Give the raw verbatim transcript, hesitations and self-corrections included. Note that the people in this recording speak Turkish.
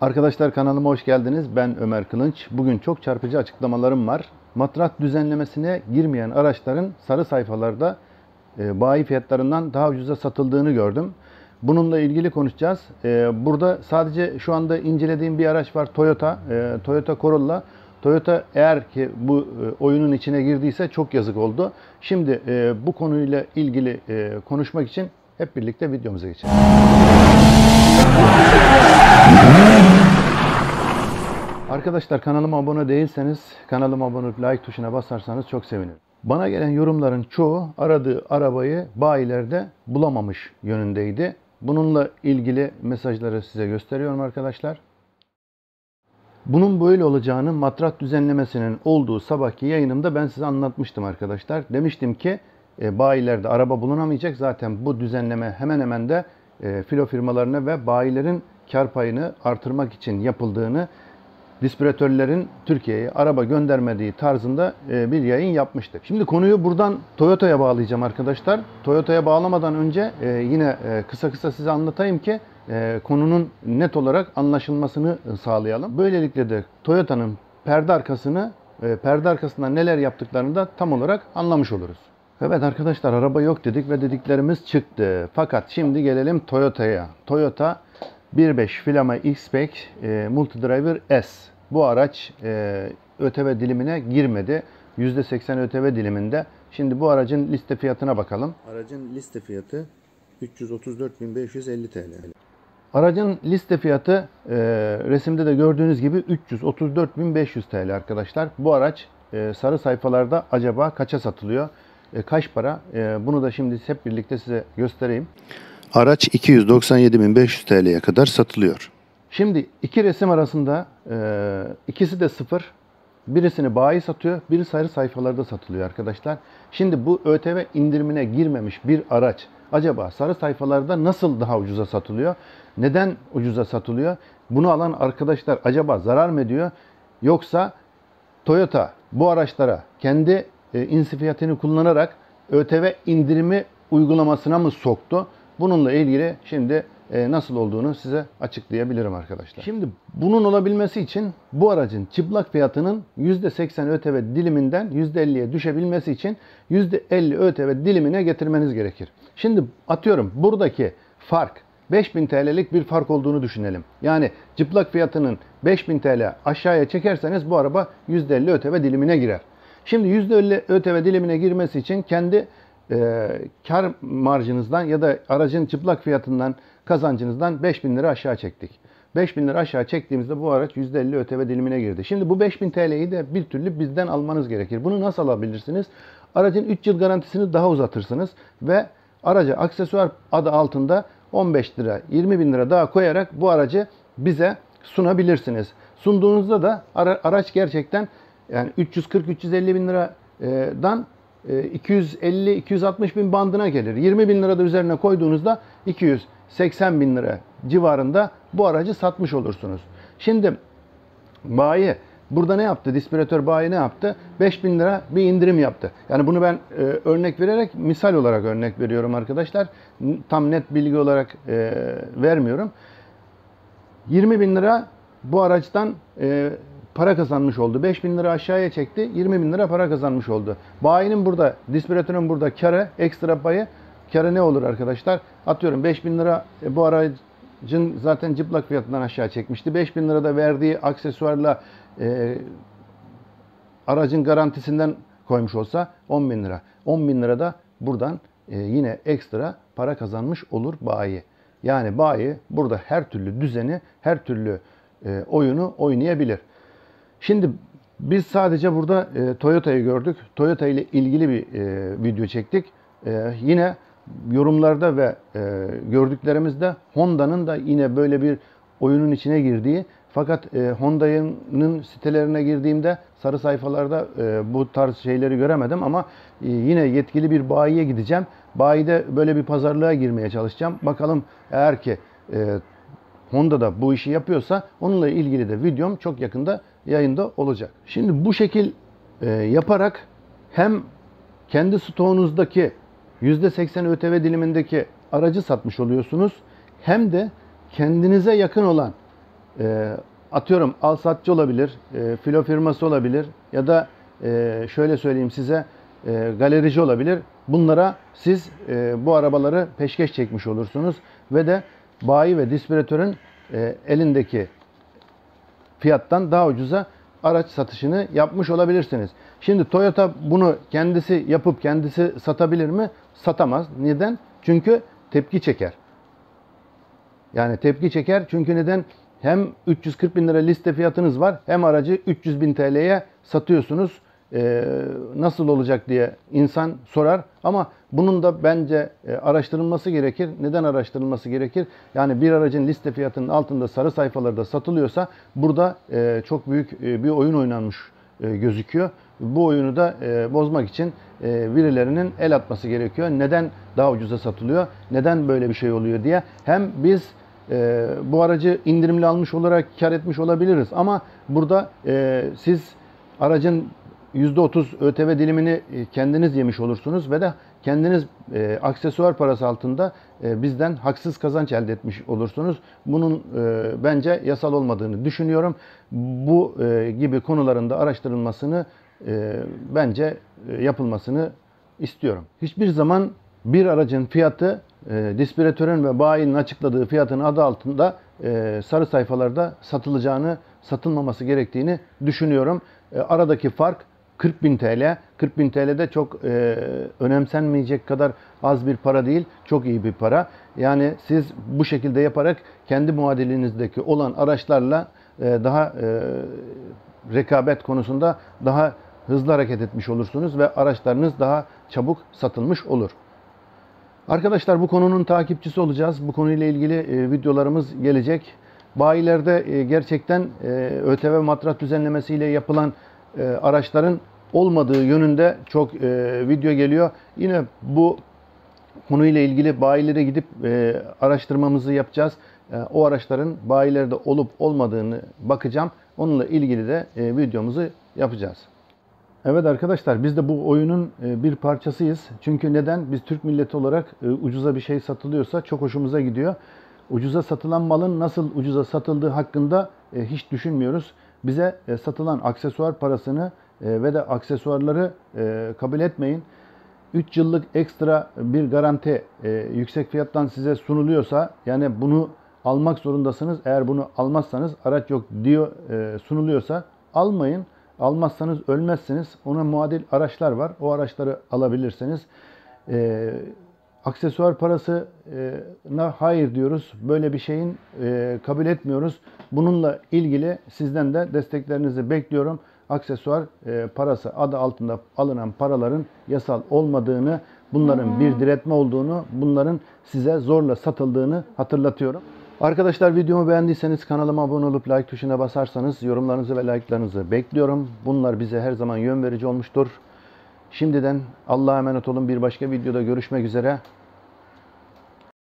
Arkadaşlar kanalıma hoş geldiniz. Ben Ömer Kılınç. Bugün çok çarpıcı açıklamalarım var. Matrak düzenlemesine girmeyen araçların sarı sayfalarda e, bayi fiyatlarından daha ucuza satıldığını gördüm. Bununla ilgili konuşacağız. E, burada sadece şu anda incelediğim bir araç var. Toyota, e, Toyota Corolla. Toyota eğer ki bu e, oyunun içine girdiyse çok yazık oldu. Şimdi e, bu konuyla ilgili e, konuşmak için hep birlikte videomuza geçelim. Arkadaşlar kanalıma abone değilseniz kanalıma abone olup like tuşuna basarsanız çok sevinirim. Bana gelen yorumların çoğu aradığı arabayı bayilerde bulamamış yönündeydi. Bununla ilgili mesajları size gösteriyorum arkadaşlar. Bunun böyle olacağını matrak düzenlemesinin olduğu sabahki yayınımda ben size anlatmıştım arkadaşlar. Demiştim ki e, bayilerde araba bulunamayacak. Zaten bu düzenleme hemen hemen de e, filo firmalarına ve bayilerin kar payını artırmak için yapıldığını, distribütörlerin Türkiye'ye araba göndermediği tarzında bir yayın yapmıştık. Şimdi konuyu buradan Toyota'ya bağlayacağım arkadaşlar. Toyota'ya bağlamadan önce yine kısa kısa size anlatayım ki konunun net olarak anlaşılmasını sağlayalım. Böylelikle de Toyota'nın perde arkasını, perde arkasında neler yaptıklarını da tam olarak anlamış oluruz. Evet arkadaşlar araba yok dedik ve dediklerimiz çıktı. Fakat şimdi gelelim Toyota'ya. Toyota bir nokta beş Filama X-Pack e, Multi Driver S. Bu araç e, ÖTV dilimine girmedi. yüzde seksen ÖTV diliminde. Şimdi bu aracın liste fiyatına bakalım. Aracın liste fiyatı üç yüz otuz dört bin beş yüz elli T L. Aracın liste fiyatı e, resimde de gördüğünüz gibi üç yüz otuz dört bin beş yüz T L arkadaşlar. Bu araç e, sarı sayfalarda acaba kaça satılıyor? E, kaç para? E, bunu da şimdi hep birlikte size göstereyim. Araç iki yüz doksan yedi bin beş yüz T L'ye kadar satılıyor. Şimdi iki resim arasında e, ikisi de sıfır. Birisini bayi satıyor, biri sarı sayfalarda satılıyor arkadaşlar. Şimdi bu ÖTV indirimine girmemiş bir araç acaba sarı sayfalarda nasıl daha ucuza satılıyor? Neden ucuza satılıyor? Bunu alan arkadaşlar acaba zarar mı ediyor? Yoksa Toyota bu araçlara kendi e, insafiyatını kullanarak ÖTV indirimi uygulamasına mı soktu? Bununla ilgili şimdi nasıl olduğunu size açıklayabilirim arkadaşlar. Şimdi bunun olabilmesi için bu aracın çıplak fiyatının yüzde seksen ÖTV diliminden yüzde elli'ye düşebilmesi için yüzde elli ÖTV dilimine getirmeniz gerekir. Şimdi atıyorum buradaki fark beş bin T L'lik bir fark olduğunu düşünelim. Yani çıplak fiyatının beş bin T L aşağıya çekerseniz bu araba yüzde elli ÖTV dilimine girer. Şimdi yüzde elli ÖTV dilimine girmesi için kendi E, kar marjınızdan ya da aracın çıplak fiyatından, kazancınızdan beş bin lira aşağı çektik. beş bin lira aşağı çektiğimizde bu araç yüzde elli ÖTV dilimine girdi. Şimdi bu beş bin T L'yi de bir türlü bizden almanız gerekir. Bunu nasıl alabilirsiniz? Aracın üç yıl garantisini daha uzatırsınız ve araca aksesuar adı altında on beş lira, yirmi bin lira daha koyarak bu aracı bize sunabilirsiniz. Sunduğunuzda da ara, araç gerçekten yani üç yüz kırk üç yüz elli bin liradan iki yüz elli iki yüz altmış bin bandına gelir. yirmi bin lira da üzerine koyduğunuzda iki yüz seksen bin lira civarında bu aracı satmış olursunuz. Şimdi bayi burada ne yaptı? Distribütör bayi ne yaptı? beş bin lira bir indirim yaptı. Yani bunu ben e, örnek vererek, misal olarak örnek veriyorum arkadaşlar. Tam net bilgi olarak e, vermiyorum. yirmi bin lira bu araçtan e, para kazanmış oldu. beş bin lira aşağıya çekti. yirmi bin lira para kazanmış oldu. Bayinin burada, distribütörün burada karı, ekstra payı. Karı ne olur arkadaşlar? Atıyorum beş bin lira e, bu aracın zaten cıplak fiyatından aşağı çekmişti. beş bin lira da verdiği aksesuarla e, aracın garantisinden koymuş olsa on bin lira. on bin lira da buradan e, yine ekstra para kazanmış olur bayi. Yani bayi burada her türlü düzeni, her türlü e, oyunu oynayabilir. Şimdi biz sadece burada e, Toyota'yı gördük. Toyota ile ilgili bir e, video çektik. E, yine yorumlarda ve e, gördüklerimizde Honda'nın da yine böyle bir oyunun içine girdiği, fakat e, Honda'nın sitelerine girdiğimde sarı sayfalarda e, bu tarz şeyleri göremedim ama e, yine yetkili bir bayiye gideceğim. Bayide böyle bir pazarlığa girmeye çalışacağım. Bakalım eğer ki e, Honda da bu işi yapıyorsa onunla ilgili de videom çok yakında yayında olacak. Şimdi bu şekil e, yaparak hem kendi stoğunuzdaki yüzde seksen ÖTV dilimindeki aracı satmış oluyorsunuz, hem de kendinize yakın olan e, atıyorum alsatçı olabilir, e, filo firması olabilir ya da e, şöyle söyleyeyim size, e, galerici olabilir. Bunlara siz e, bu arabaları peşkeş çekmiş olursunuz ve de bayi ve distribütörün e, elindeki fiyattan daha ucuza araç satışını yapmış olabilirsiniz. Şimdi Toyota bunu kendisi yapıp kendisi satabilir mi? Satamaz. Neden? Çünkü tepki çeker. Yani tepki çeker. Çünkü neden? Hem üç yüz kırk bin lira liste fiyatınız var, hem aracı üç yüz bin T L'ye satıyorsunuz. Ee, nasıl olacak diye insan sorar. Ama bunun da bence e, araştırılması gerekir. Neden araştırılması gerekir? Yani bir aracın liste fiyatının altında sarı sayfalarda satılıyorsa burada e, çok büyük e, bir oyun oynanmış e, gözüküyor. Bu oyunu da e, bozmak için e, birilerinin el atması gerekiyor. Neden daha ucuza satılıyor? Neden böyle bir şey oluyor diye. Hem biz e, bu aracı indirimli almış olarak kar etmiş olabiliriz. Ama burada e, siz aracın yüzde otuz Ö T V dilimini kendiniz yemiş olursunuz ve de kendiniz e, aksesuar parası altında e, bizden haksız kazanç elde etmiş olursunuz. Bunun e, bence yasal olmadığını düşünüyorum. Bu e, gibi konuların da araştırılmasını e, bence e, yapılmasını istiyorum. Hiçbir zaman bir aracın fiyatı e, distribütörün ve bayinin açıkladığı fiyatın adı altında e, sarı sayfalarda satılacağını, satılmaması gerektiğini düşünüyorum. E, aradaki fark kırk bin T L. kırk bin T L'de çok e, önemsenmeyecek kadar az bir para değil. Çok iyi bir para. Yani siz bu şekilde yaparak kendi muadilinizdeki olan araçlarla e, daha e, rekabet konusunda daha hızlı hareket etmiş olursunuz ve araçlarınız daha çabuk satılmış olur. Arkadaşlar, bu konunun takipçisi olacağız. Bu konuyla ilgili e, videolarımız gelecek. Bayilerde e, gerçekten e, Ö T V matrak düzenlemesiyle yapılan E, araçların olmadığı yönünde çok e, video geliyor. Yine bu konuyla ilgili bayilere gidip e, araştırmamızı yapacağız. E, o araçların bayilerde olup olmadığını bakacağım. Onunla ilgili de e, videomuzu yapacağız. Evet arkadaşlar, biz de bu oyunun e, bir parçasıyız. Çünkü neden? Biz Türk milleti olarak e, ucuza bir şey satılıyorsa çok hoşumuza gidiyor. Ucuza satılan malın nasıl ucuza satıldığı hakkında e, hiç düşünmüyoruz. Bize satılan aksesuar parasını ve de aksesuarları kabul etmeyin. üç yıllık ekstra bir garanti yüksek fiyattan size sunuluyorsa, yani bunu almak zorundasınız. Eğer bunu almazsanız araç yok diyor sunuluyorsa almayın. Almazsanız ölmezsiniz. Ona muadil araçlar var. O araçları alabilirsiniz. Aksesuar parasına hayır diyoruz. Böyle bir şeyin kabul etmiyoruz. Bununla ilgili sizden de desteklerinizi bekliyorum. Aksesuar parası adı altında alınan paraların yasal olmadığını, bunların bir diretme olduğunu, bunların size zorla satıldığını hatırlatıyorum. Arkadaşlar, videomu beğendiyseniz kanalıma abone olup like tuşuna basarsanız yorumlarınızı ve like'larınızı bekliyorum. Bunlar bize her zaman yön verici olmuştur. Şimdiden Allah'a emanet olun. Bir başka videoda görüşmek üzere.